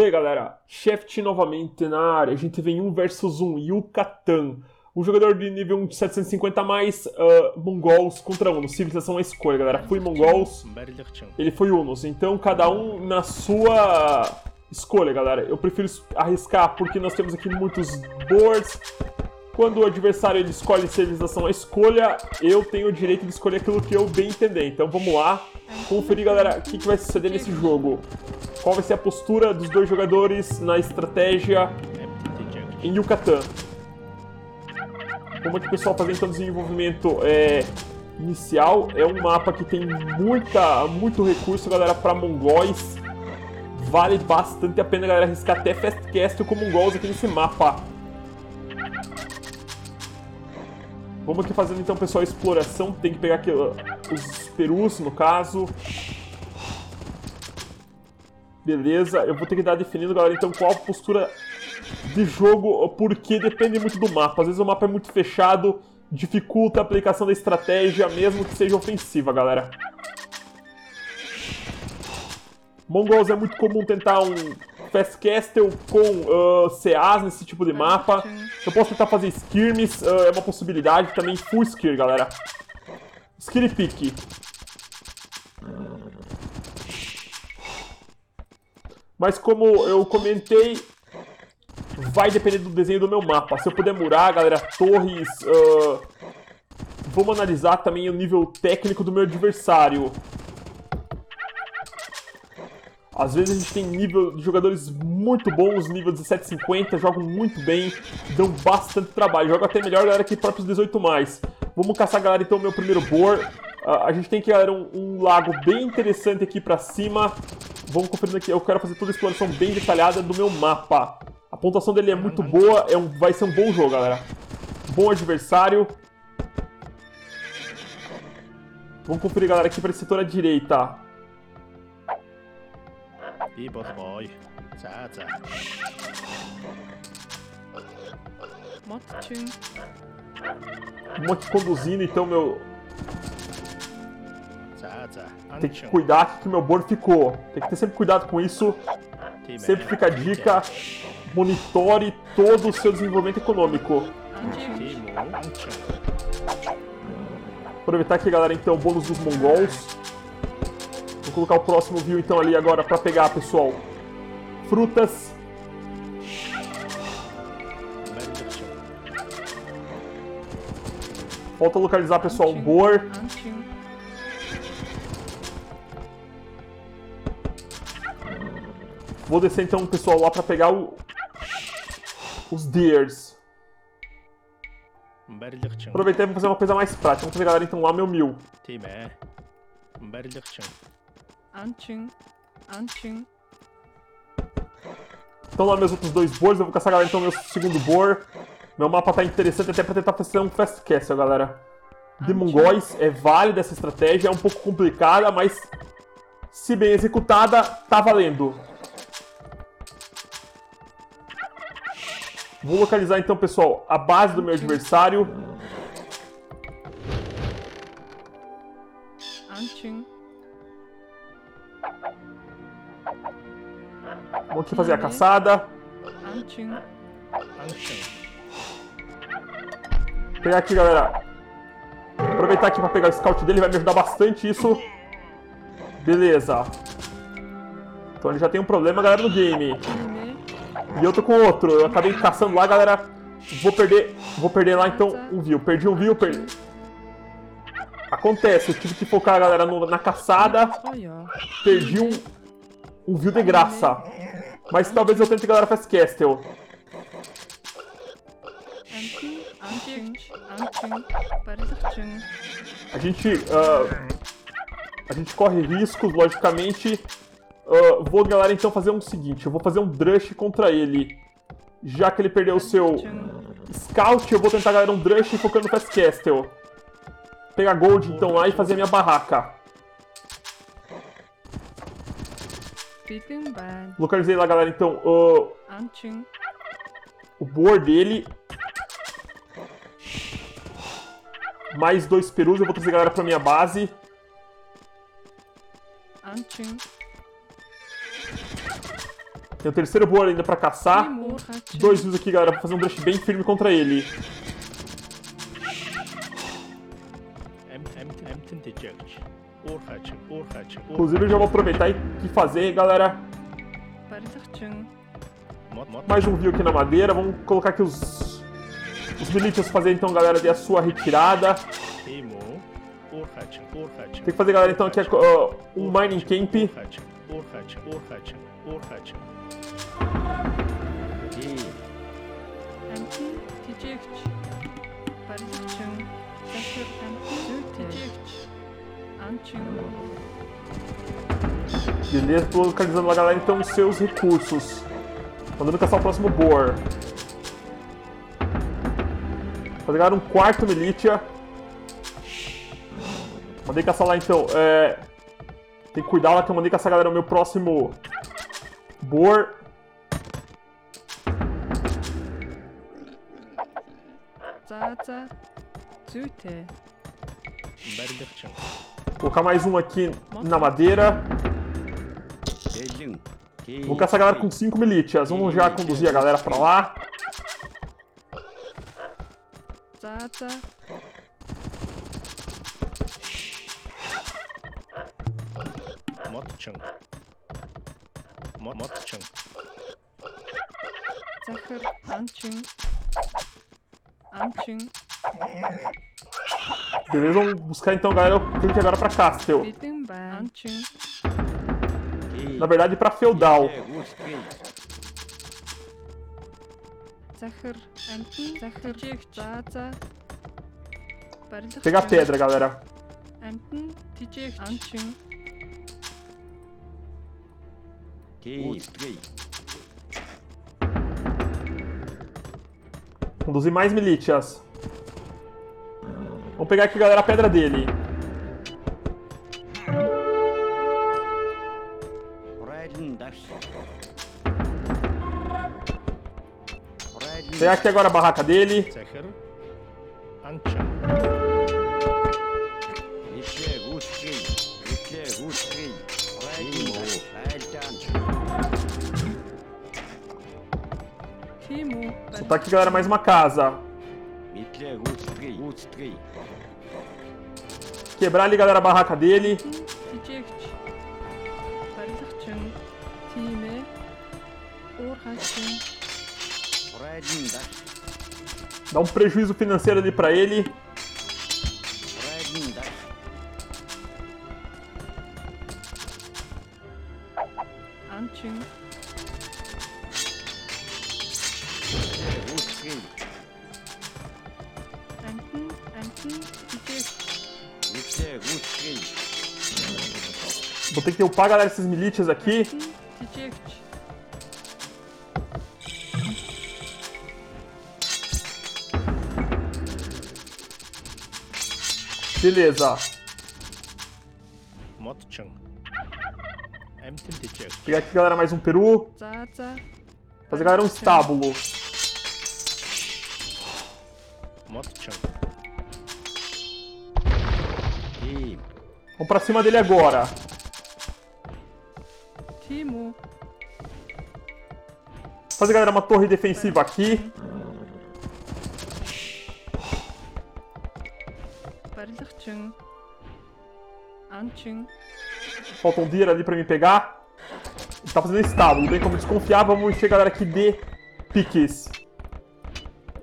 Day, galera, Shaft novamente na área, a gente vem 1 versus 1, Yucatán. Um jogador de nível 1 de 750 a mais, Mongols contra Unos, civilização à escolha, galera. Fui Mongols, ele foi Unos, então cada um na sua escolha, galera. Eu prefiro arriscar porque nós temos aqui muitos boards. Quando o adversário ele escolhe civilização à escolha, eu tenho o direito de escolher aquilo que eu bem entender. Então vamos lá, conferir, galera, o que vai suceder nesse jogo. Qual vai ser a postura dos dois jogadores na estratégia em Yucatán. Como é que o pessoal faz então o desenvolvimento inicial? É um mapa que tem muito recurso, galera, para mongóis. Vale bastante a pena, galera, arriscar até Fast Castle com mongóis aqui nesse mapa. Vamos aqui fazendo então, pessoal, a exploração. Tem que pegar aqui, os perus, no caso. Beleza, eu vou ter que estar definindo, galera, então qual a postura de jogo, porque depende muito do mapa. Às vezes o mapa é muito fechado, dificulta a aplicação da estratégia, mesmo que seja ofensiva, galera. Mongols é muito comum tentar um Fast Castle com CAs nesse tipo de mapa. Eu posso tentar fazer Skirmish, é uma possibilidade. Também full Skir, galera. Skir e pique. Mas como eu comentei, vai depender do desenho do meu mapa. Se eu puder murar, galera, torres... Vamos analisar também o nível técnico do meu adversário. Às vezes a gente tem nível de jogadores muito bons, nível 1750, jogam muito bem, dão bastante trabalho. Jogam até melhor, galera, que próprios 18+. Vamos caçar, galera, então o meu primeiro board. A gente tem que, galera, um lago bem interessante aqui pra cima. Vamos conferindo aqui, eu quero fazer toda a exploração bem detalhada do meu mapa. A pontuação dele é muito boa, vai ser um bom jogo, galera. Bom adversário. Vamos conferir, galera, aqui para esse setor à direita. Vamos aqui conduzindo, então, meu... Tem que cuidar que meu board ficou. Tem que ter sempre cuidado com isso. Sempre fica a dica. Monitore todo o seu desenvolvimento econômico. Aproveitar aqui, galera, então, o bônus dos mongols. Vou colocar o próximo view, então, ali agora pra pegar, pessoal. Frutas. Falta localizar, pessoal, um boar. Vou descer, então, pessoal, lá pra pegar os deers. Aproveitar e vou fazer uma coisa mais prática. Vamos fazer, galera, então, lá meu mil. Então lá meus outros dois boards. Eu vou caçar, galera, então, meu segundo board. Meu mapa tá interessante até pra tentar fazer um Fast Castle, galera. De mongóis é válida essa estratégia. É um pouco complicada, mas se bem executada, tá valendo. Vou localizar então, pessoal, a base do meu adversário. Vamos aqui fazer a caçada. Vou pegar aqui, galera. Aproveitar aqui pra pegar o scout dele, vai me ajudar bastante isso. Beleza. Então ele já tem um problema, galera, no game. E eu tô com outro, eu acabei caçando lá, galera. Vou perder lá então um view. Perdi um view, perdi. Acontece, eu tive que focar, galera, na caçada. Perdi um view de graça. Mas talvez eu tente, galera, Fast Castle. A gente corre riscos, logicamente. Vou, galera, então fazer o seguinte, eu vou fazer um Drush contra ele. Já que ele perdeu o seu Scout, eu vou tentar, galera, um Drush focando no Fast Castle. Pegar Gold, então, lá e fazer a minha barraca. Localizei lá, galera, então, o board dele. Mais dois perus, eu vou trazer, galera, pra minha base. Tem o terceiro boar ainda pra caçar. Dois luz aqui, galera, pra fazer um Drush bem firme contra ele. Inclusive, eu já vou aproveitar e fazer, galera, mais um view aqui na madeira. Vamos colocar aqui os milícias fazer, então, galera, a sua retirada. Tem que fazer, galera, então, aqui um mining camp. Beleza, tô localizando lá, galera, então, os seus recursos. Mandando caçar o próximo boar. Fazer, galera, um quarto milícia. Mandei caçar lá, então, tem que cuidar lá que eu mandei caçar, galera, o meu próximo boar. Colocar mais um aqui na madeira. Vou caçar, galera, com 5 milícias. Vamos já conduzir a galera pra lá. Beleza, vamos buscar então, galera, eu clique agora pra Castle. Na verdade, pra Feudal. Pegar a pedra, galera. Conduzir mais milícias. Vamos pegar aqui, galera, a pedra dele. Pegar aqui agora a barraca dele. Tá aqui, galera, mais uma casa. Quebrar ali, galera, a barraca dele. Dá um prejuízo financeiro ali pra ele. Vou ter que upar, galera, esses milícias aqui. Beleza. Pegar aqui, galera, mais um peru. Fazer, galera, um estábulo. Vamos pra cima dele agora. Fazer, galera, uma torre defensiva aqui. Falta um dia ali pra me pegar. Ele tá fazendo estábulo, bem como desconfiar. Vamos encher, galera, aqui de piques.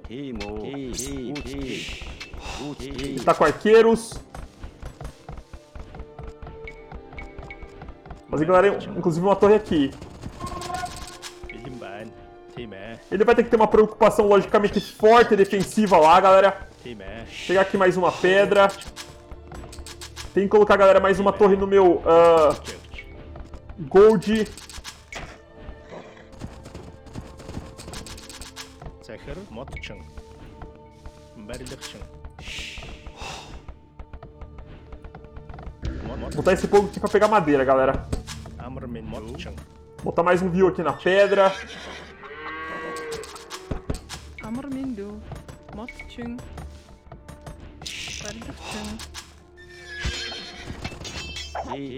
Ele tá com arqueiros. Fazer, galera, inclusive uma torre aqui. Ele vai ter que ter uma preocupação logicamente forte e defensiva lá, galera. Pegar aqui mais uma pedra. Tem que colocar, galera, mais uma torre no meu gold. Vou botar esse povo aqui pra pegar madeira, galera. Botar mais um view aqui na pedra.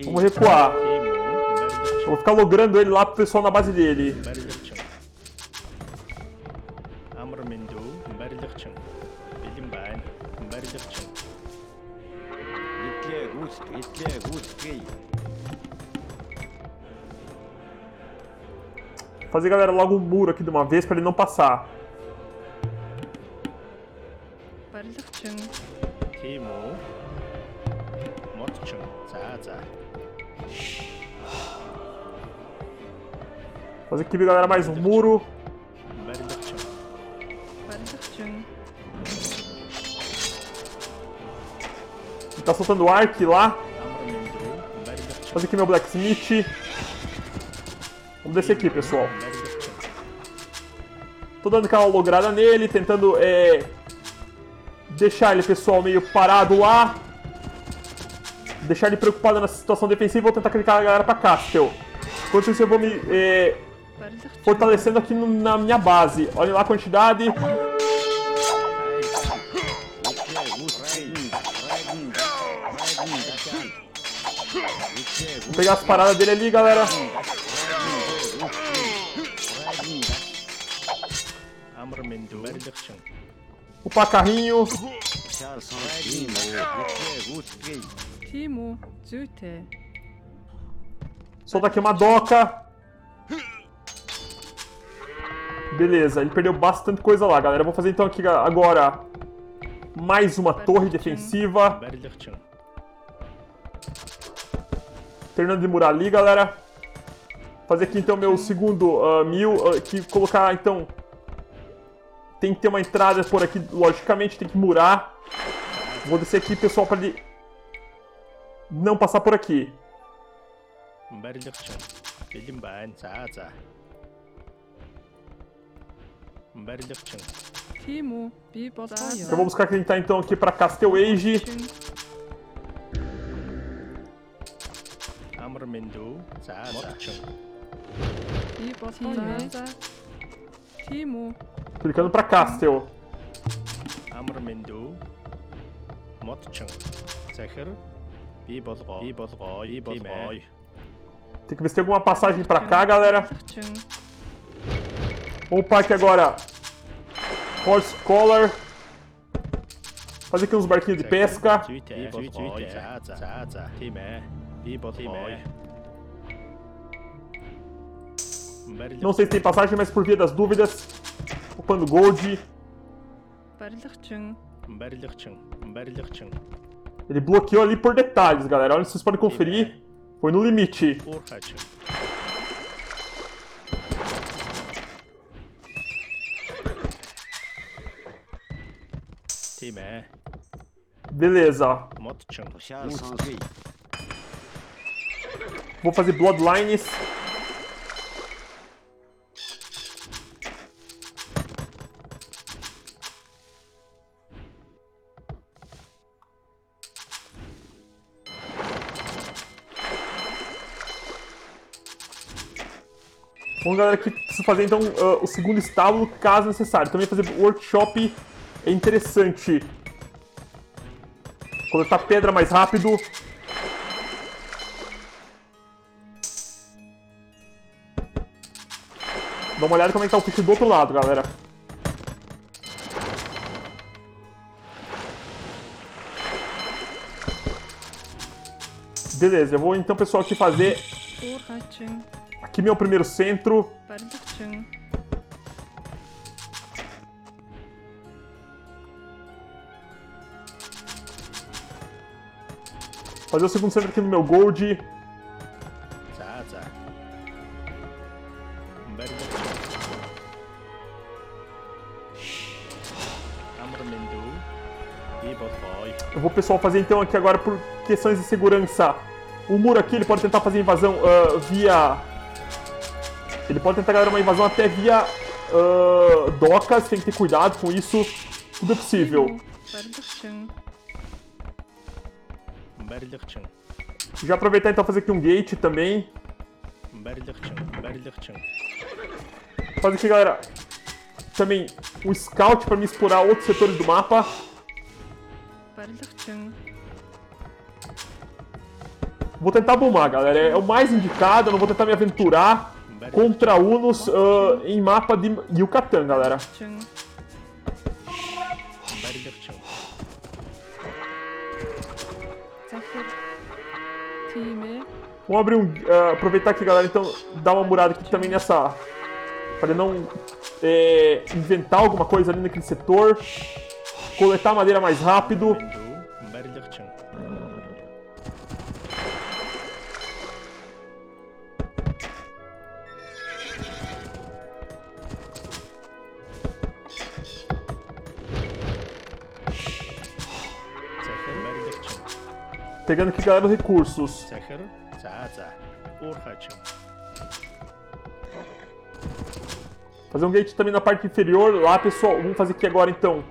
Vamos recuar. Vou ficar logrando ele lá pro pessoal na base dele. Fazer, galera, logo um muro aqui de uma vez pra ele não passar. Fazer aqui, galera, mais um muro. Ele tá soltando o arc lá. Fazer aqui meu blacksmith. Vamos descer aqui, pessoal. Tô dando aquela lograda nele, tentando deixar ele, pessoal, meio parado lá. Deixar ele preocupado na situação defensiva. Vou tentar clicar a galera pra cá, seu. Enquanto isso eu vou me fortalecendo aqui na minha base. Olhem lá a quantidade. Vou pegar as paradas dele ali, galera. Opa, carrinho. Solta aqui uma doca. Beleza, ele perdeu bastante coisa lá, galera. Vou fazer então aqui agora mais uma torre defensiva. Terminando de murar ali, galera. Fazer aqui então meu segundo mil. Aqui, colocar então... Tem que ter uma entrada por aqui, logicamente, tem que murar. Vou descer aqui, pessoal, pra ele não passar por aqui. Eu vou buscar tentar então aqui pra Castle Age. Clicando pra Castle. Tem que ver se tem alguma passagem pra cá, galera. Opa, aqui agora. Horse Collar. Fazer aqui uns barquinhos de pesca. Não sei se tem passagem, mas por via das dúvidas. Upando gold. Ele bloqueou ali por detalhes, galera. Olha, vocês podem conferir. Foi no limite. Beleza. Vou fazer Blood Lines. Bom, galera, aqui preciso fazer então o segundo estábulo, caso necessário. Também fazer workshop é interessante. Coletar pedra mais rápido. Dá uma olhada como é que tá o fish do outro lado, galera. Beleza, eu vou então, pessoal, aqui fazer... Aqui meu primeiro centro. Fazer o segundo centro aqui no meu gold. Eu vou, pessoal, fazer então aqui agora por questões de segurança. O muro aqui, ele pode tentar fazer invasão via... Ele pode tentar, galera, uma invasão até via docas, tem que ter cuidado com isso, tudo é possível. Já aproveitar então fazer aqui um gate também. Fazer aqui, galera, também um scout para me explorar outros setores do mapa. Vou tentar boomar, galera. É o mais indicado, eu não vou tentar me aventurar contra Unos em mapa de Yucatán, galera. Vamos abrir um... aproveitar aqui, galera, então, dar uma murada aqui também nessa... Para não inventar alguma coisa ali naquele setor. Coletar madeira mais rápido. Pegando aqui, galera, os recursos. Fazer um gate também na parte inferior. Lá, pessoal, vamos fazer aqui agora, então.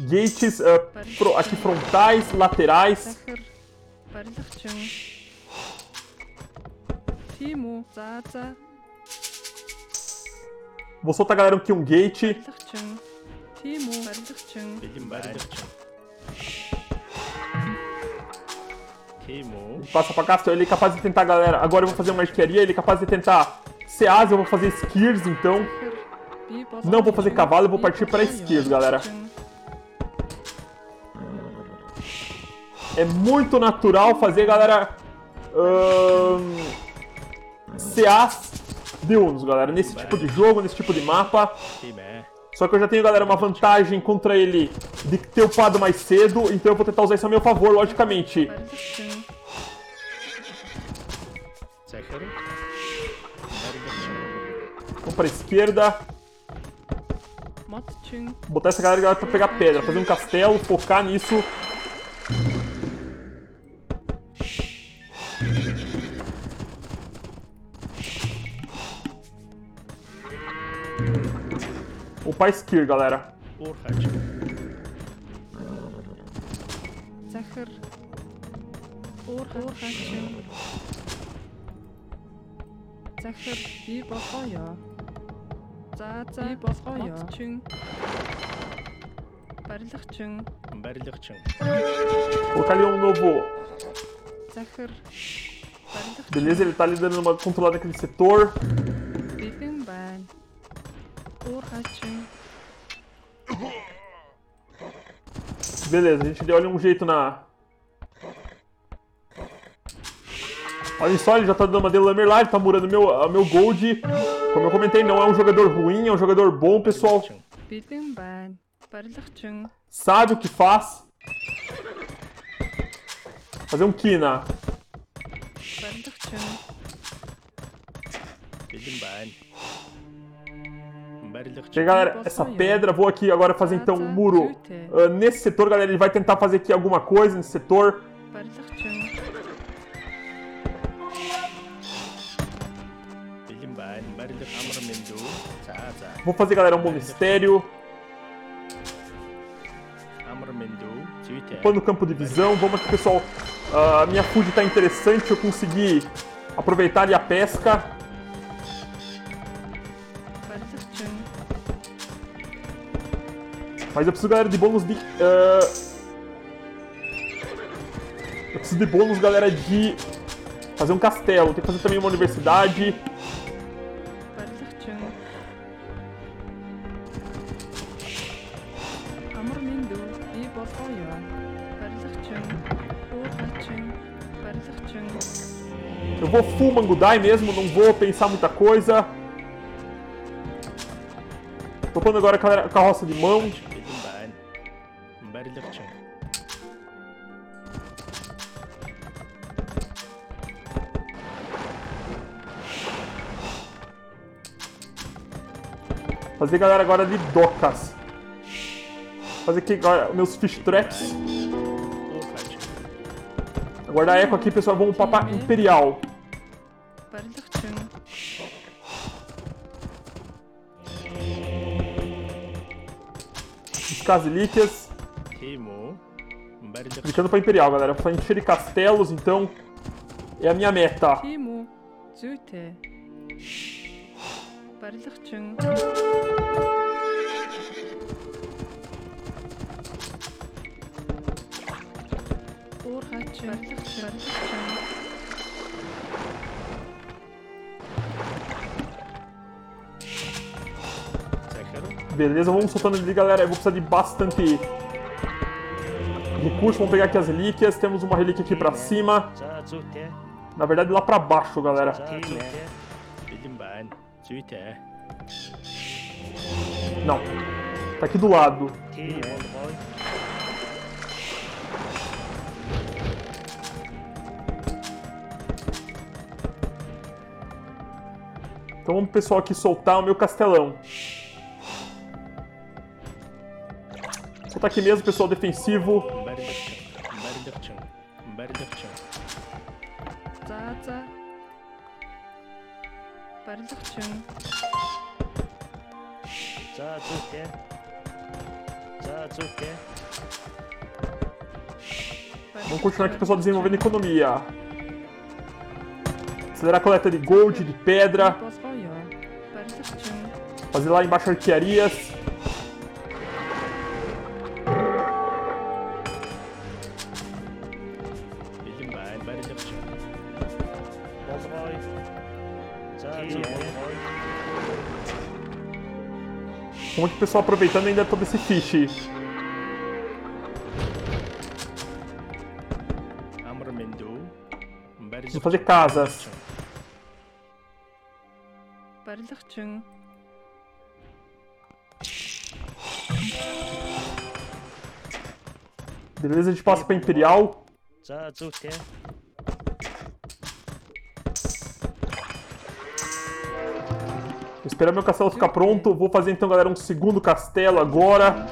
Gates aqui frontais, laterais. Vou soltar, galera, aqui um gate. Ele passa pra cá, ele é capaz de tentar, galera. Agora eu vou fazer uma arquearia, ele é capaz de tentar CAs, eu vou fazer skirs, então. Não vou fazer cavalo, eu vou partir pra skirs, galera. É muito natural fazer, galera, CAs de Unos, galera, nesse tipo de jogo, nesse tipo de mapa. Só que eu já tenho, galera, uma vantagem contra ele de ter upado mais cedo, então eu vou tentar usar isso a meu favor, logicamente. Vamos pra esquerda. Botar essa galera, pra pegar pedra, fazer um castelo, focar nisso. Opa, skill, galera. Colocar ali um novo. Beleza, ele tá ali dando uma controlada naquele setor. Beleza, a gente deu ali um jeito na... Olha só, ele já tá dando uma de lamer lá, ele tá murando meu gold. Como eu comentei, não é um jogador ruim, é um jogador bom, pessoal. Sabe o que faz. Fazer um Kina. E aí, galera, essa pedra, vou aqui agora fazer então um muro nesse setor, galera, ele vai tentar fazer aqui alguma coisa nesse setor. Vou fazer, galera, um monastério. Pôr no campo de visão, vamos aqui, pessoal, a minha food tá interessante, eu consegui aproveitar ali a pesca. Mas eu preciso, galera, de bônus de... Eu preciso de bônus, galera, de fazer um castelo. Tem que fazer também uma universidade. Eu vou full Mangudai mesmo, não vou pensar muita coisa. Tô pondo agora a carroça de mão. Fazer, galera, agora de docas. Fazer aqui agora meus fish traps. Guardar eco aqui, pessoal. Vamos papar imperial. Casas relíquias. Clicando pra imperial, galera. Vou encher castelos, então. É a minha meta. beleza. Vamos soltando ali, galera. Eu vou precisar de bastante recurso. Vamos pegar aqui as relíquias. Temos uma relíquia aqui pra cima. Na verdade, lá pra baixo, galera. Não. Tá aqui do lado. Então vamos, pessoal, aqui soltar o meu castelão. Vou soltar aqui mesmo, pessoal, defensivo. Vamos continuar aqui, pessoal, desenvolvendo economia. Acelerar a coleta de gold, de pedra. Fazer lá embaixo arquearias. Como que o pessoal aproveitando ainda todo esse fish. Vou fazer casas. Beleza, a gente passa para Imperial. Vou esperar meu castelo ficar pronto. Vou fazer então, galera, um segundo castelo agora.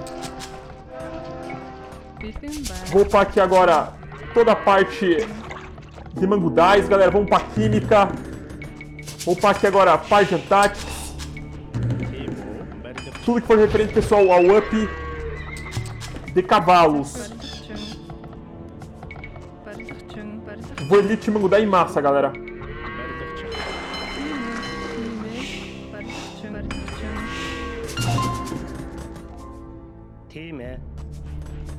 Vou upar aqui agora toda a parte de Mangudais, galera. Vamos para Química. Vou upar aqui agora a parte de Antarctica. Tudo que for referente, pessoal, ao up de cavalos. Vou Elite Mangudai em massa, galera.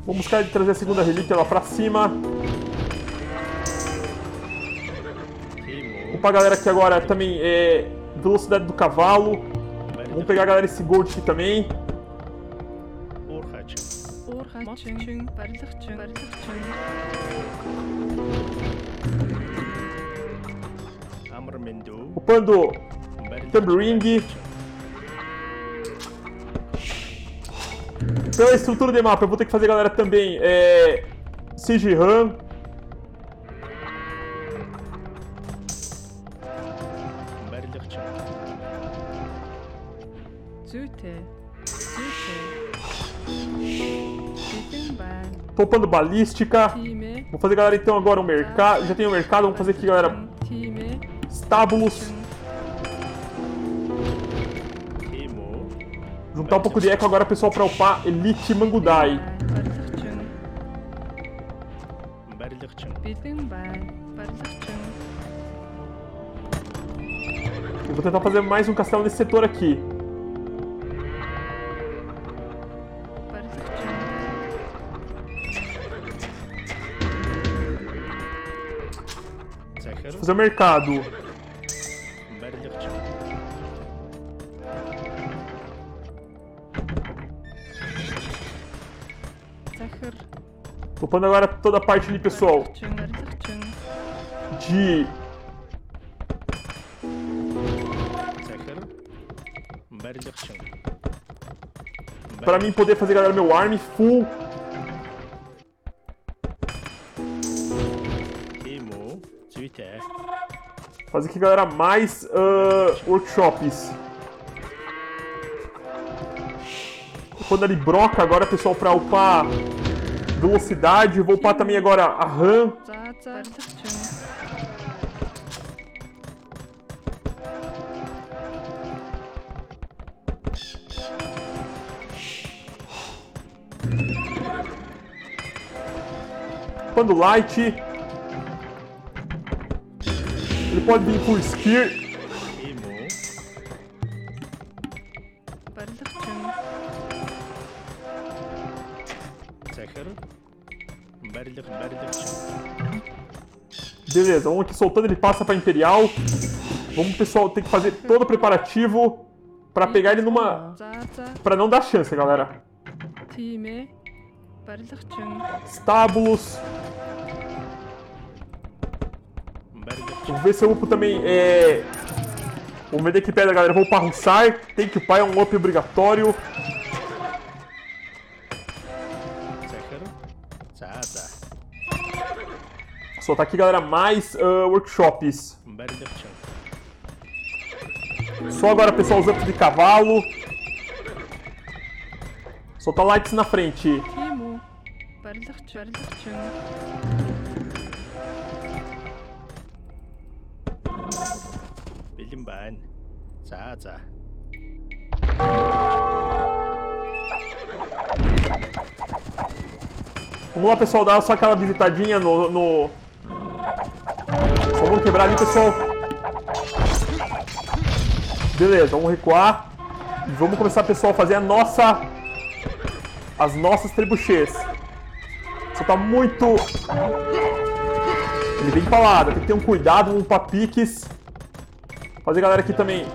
Vamos buscar de trazer a segunda relíquia lá pra cima. Opa, galera, aqui agora também é velocidade do cavalo. Vamos pegar, galera, esse gold aqui também. Upando Thumb Ring. Pela estrutura de mapa, eu vou ter que fazer, galera, também Siege Run. Tô upando balística. Vou fazer, galera, então agora um mercado. Já tem um mercado, vamos fazer aqui, galera, estábulos. Juntar um pouco de eco agora, pessoal, pra upar Elite Mangudai. Eu vou tentar fazer mais um castelo nesse setor aqui. Fazer o mercado. Tô pondo agora toda a parte ali, pessoal, de pra mim poder fazer, galera, meu army full. Fazer aqui, galera, mais workshops. Quando ele broca agora, pessoal, pra upar velocidade. Vou upar também agora a RAM. Quando light. Ele pode vir por Spear. Beleza, vamos aqui soltando, ele passa para Imperial. Vamos, pessoal, ter que fazer todo o preparativo pra pegar ele numa... pra não dar chance, galera. Estábulos. Vou ver se eu upo também, vamos ver daqui pedra, galera. Eu vou upar Hussar. Tem que upar, é um up obrigatório. Só tá aqui, galera, mais workshops. Só agora, pessoal, os ups de cavalo. Soltar lights na frente. Vamos lá, pessoal, dá só aquela visitadinha no... Só vamos quebrar ali, pessoal. Beleza, vamos recuar. E vamos começar, pessoal, a fazer a nossa... As nossas trebuchês. Só tá muito... Ele vem pra lá, tem que ter um cuidado, um papiques. Fazer, galera, aqui também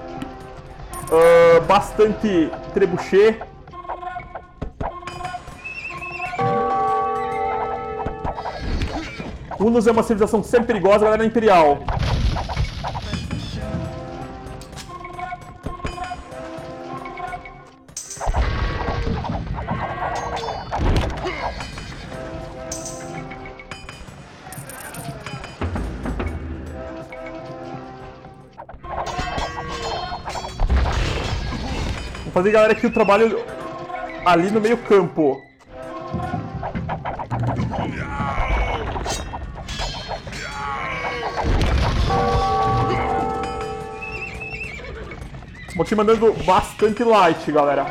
bastante trebuchet. Unos é uma civilização sempre perigosa, galera, imperial. Vou fazer, galera, aqui o trabalho ali no meio campo. Vou te mandando bastante light, galera.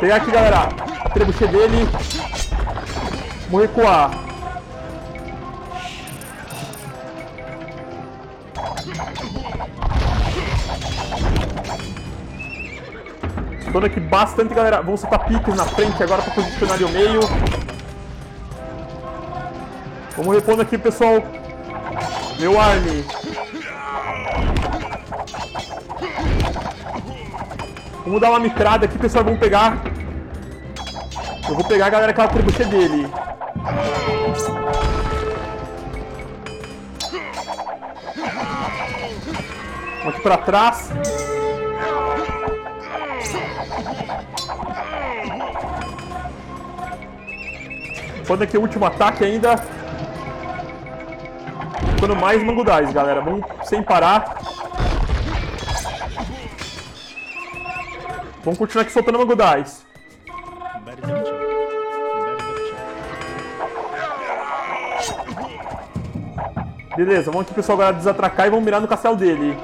Pegar aqui, galera, o trebuchet dele. Vou recuar. Estou aqui bastante, galera. Vamos soltar piques na frente agora para posicionar ali o meio. Vamos repondo aqui, pessoal. Meu army. Vamos dar uma micrada aqui, pessoal. Vamos pegar. Eu vou pegar, galera, aquela trebuchet dele. Vamos aqui pra trás. Repondo aqui o último ataque ainda. Mais mangudais, galera. Vamos sem parar. Vamos continuar aqui soltando mangudais. Beleza, vamos aqui, pessoal, agora desatracar e vamos mirar no castelo dele.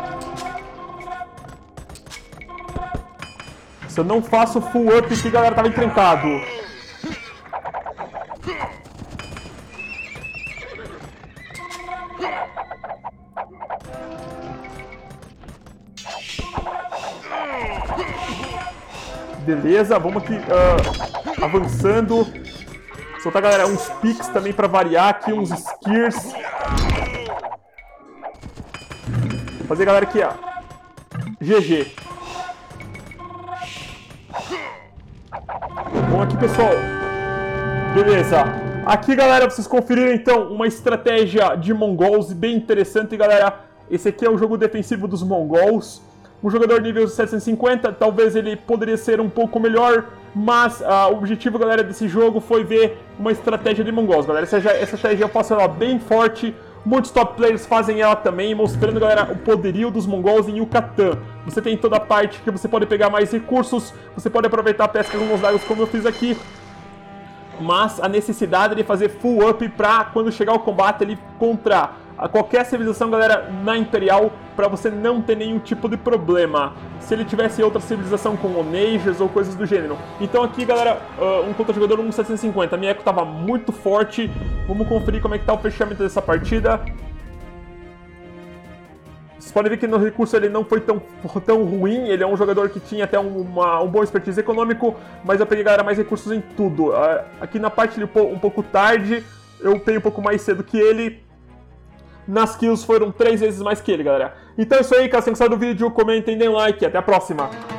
Se eu não faço full up aqui, galera, tava encrencado. Beleza, vamos aqui avançando. Soltar, galera, uns picks também pra variar aqui, uns skirs. Fazer, galera, aqui, ó. GG. Bom, aqui, pessoal. Beleza. Aqui, galera, vocês conferiram, então, uma estratégia de Mongols bem interessante, galera. Esse aqui é o jogo defensivo dos Mongols. Um jogador nível 750, talvez ele poderia ser um pouco melhor, mas o objetivo, galera, desse jogo foi ver uma estratégia de Mongols, galera. Essa estratégia eu faço ela bem forte, muitos top players fazem ela também, mostrando, galera, o poderio dos Mongols em Yucatán. Você tem toda a parte que você pode pegar mais recursos, você pode aproveitar a pesca com os lagos como eu fiz aqui, mas a necessidade de fazer full up pra quando chegar o combate ele contra... a qualquer civilização, galera, na Imperial, pra você não ter nenhum tipo de problema. Se ele tivesse outra civilização com Onejas ou coisas do gênero. Então aqui, galera, um contra-jogador 1750. A minha eco tava muito forte. Vamos conferir como é que tá o fechamento dessa partida. Vocês podem ver que no recurso ele não foi tão ruim. Ele é um jogador que tinha até um bom expertise econômico. Mas eu peguei, galera, mais recursos em tudo. Aqui na parte ele um pouco tarde... eu upei um pouco mais cedo que ele. Nas kills foram 3 vezes mais que ele, galera. Então é isso aí, caso tenham gostado do vídeo, comentem, deem um like e até a próxima.